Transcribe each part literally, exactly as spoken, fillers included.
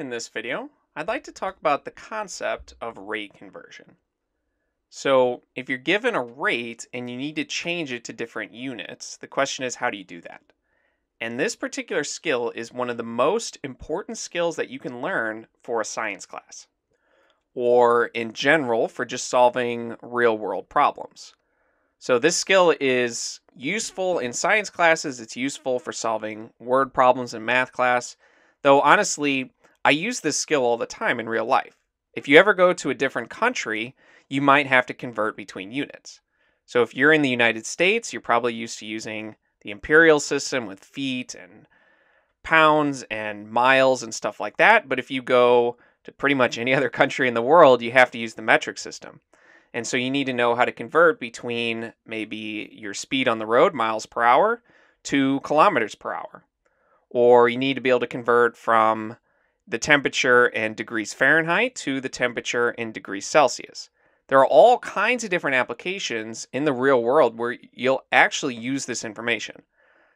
In this video, I'd like to talk about the concept of rate conversion. So if you're given a rate and you need to change it to different units, the question is, how do you do that? And this particular skill is one of the most important skills that you can learn for a science class, or in general for just solving real-world problems. So this skill is useful in science classes, it's useful for solving word problems in math class, though honestly, I use this skill all the time in real life. If you ever go to a different country, you might have to convert between units. So if you're in the United States, you're probably used to using the imperial system with feet and pounds and miles and stuff like that. But if you go to pretty much any other country in the world, you have to use the metric system. And so you need to know how to convert between maybe your speed on the road, miles per hour, to kilometers per hour. Or you need to be able to convert from the temperature in degrees Fahrenheit to the temperature in degrees Celsius. There are all kinds of different applications in the real world where you'll actually use this information.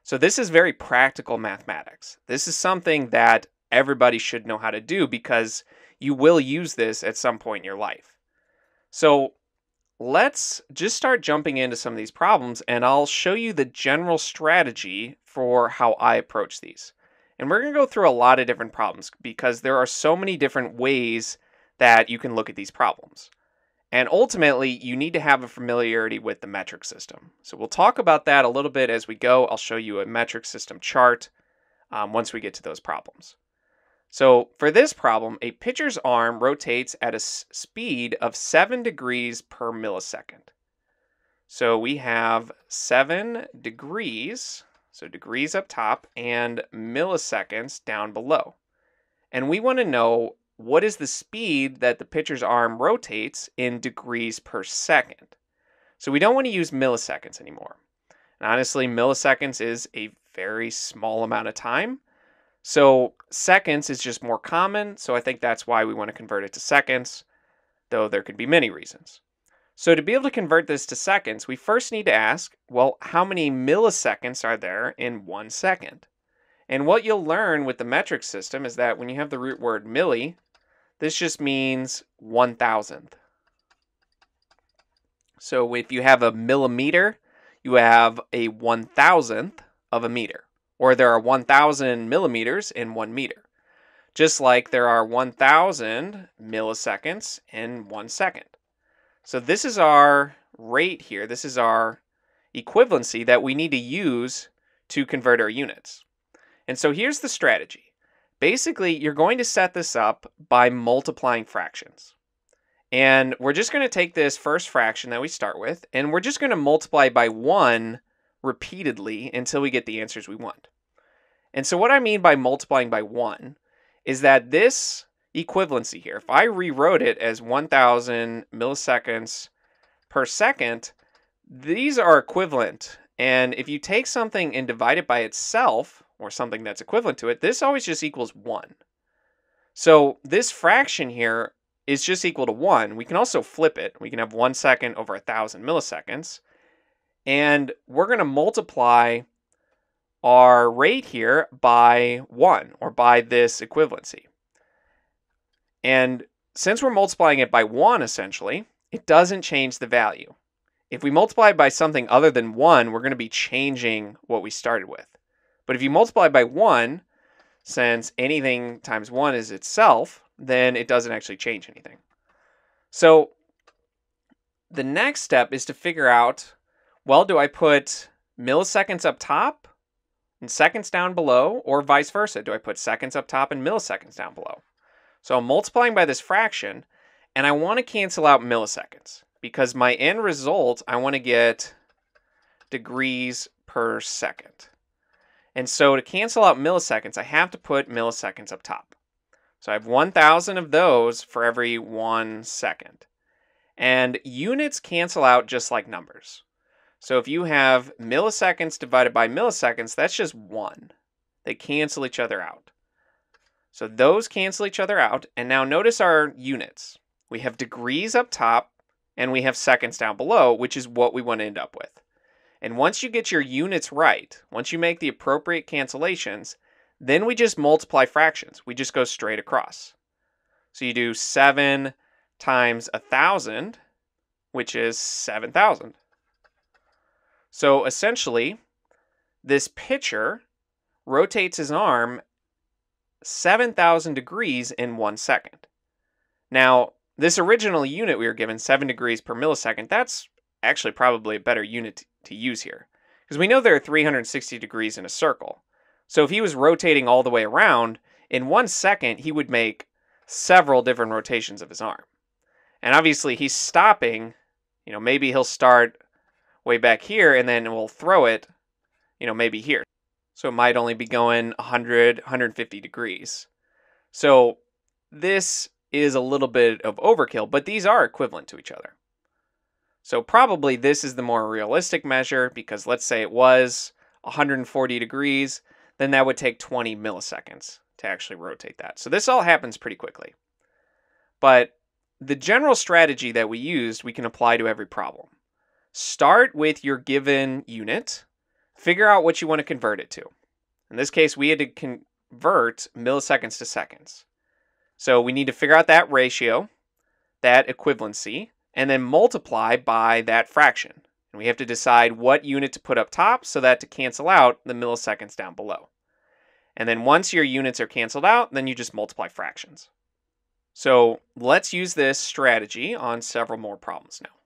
So this is very practical mathematics. This is something that everybody should know how to do because you will use this at some point in your life. So let's just start jumping into some of these problems and I'll show you the general strategy for how I approach these. And we're going to go through a lot of different problems because there are so many different ways that you can look at these problems. And ultimately, you need to have a familiarity with the metric system. So we'll talk about that a little bit as we go. I'll show you a metric system chart um, once we get to those problems. So for this problem, a pitcher's arm rotates at a speed of seven degrees per millisecond. So we have seven degrees. So degrees up top and milliseconds down below. And we want to know what is the speed that the pitcher's arm rotates in degrees per second. So we don't want to use milliseconds anymore. And honestly, milliseconds is a very small amount of time. So seconds is just more common. So I think that's why we want to convert it to seconds, though there could be many reasons. So to be able to convert this to seconds, we first need to ask, well, how many milliseconds are there in one second? And what you'll learn with the metric system is that when you have the root word milli, this just means one thousandth. So if you have a millimeter, you have a one thousandth of a meter, or there are one thousand millimeters in one meter, just like there are one thousand milliseconds in one second. So this is our rate here. This is our equivalency that we need to use to convert our units. And so here's the strategy. Basically, you're going to set this up by multiplying fractions. And we're just going to take this first fraction that we start with, and we're just going to multiply by one repeatedly until we get the answers we want. And so what I mean by multiplying by one is that this equivalency here, if I rewrote it as one thousand milliseconds per second, these are equivalent. And if you take something and divide it by itself, or something that's equivalent to it, this always just equals one. So this fraction here is just equal to one. We can also flip it. We can have one second over a thousand milliseconds. And we're going to multiply our rate here by one, or by this equivalency. And since we're multiplying it by one, essentially, it doesn't change the value. If we multiply it by something other than one, we're going to be changing what we started with. But if you multiply by one, since anything times one is itself, then it doesn't actually change anything. So the next step is to figure out, well, do I put milliseconds up top and seconds down below, or vice versa? Do I put seconds up top and milliseconds down below? So I'm multiplying by this fraction, and I want to cancel out milliseconds because my end result, I want to get degrees per second. And so to cancel out milliseconds, I have to put milliseconds up top. So I have one thousand of those for every one second. And units cancel out just like numbers. So if you have milliseconds divided by milliseconds, that's just one. They cancel each other out. So those cancel each other out. And now notice our units. We have degrees up top and we have seconds down below, which is what we want to end up with. And once you get your units right, once you make the appropriate cancellations, Then we just multiply fractions. We just go straight across. So you do seven times one thousand, which is seven thousand. So essentially, this pitcher rotates his arm seven thousand degrees in one second. Now, this original unit we were given, seven degrees per millisecond, that's actually probably a better unit to use here, because we know there are three hundred sixty degrees in a circle. So if he was rotating all the way around, in one second, he would make several different rotations of his arm. And obviously he's stopping, you know, maybe he'll start way back here and then we'll throw it, you know, maybe here. So it might only be going one hundred, one hundred fifty degrees. So this is a little bit of overkill, but these are equivalent to each other. So probably this is the more realistic measure, because let's say it was one hundred forty degrees, then that would take twenty milliseconds to actually rotate that. So this all happens pretty quickly. But the general strategy that we used, we can apply to every problem. Start with your given unit, figure out what you want to convert it to. In this case, we had to convert milliseconds to seconds. So we need to figure out that ratio, that equivalency, and then multiply by that fraction. And we have to decide what unit to put up top so that to cancel out the milliseconds down below. And then once your units are canceled out, then you just multiply fractions. So let's use this strategy on several more problems now.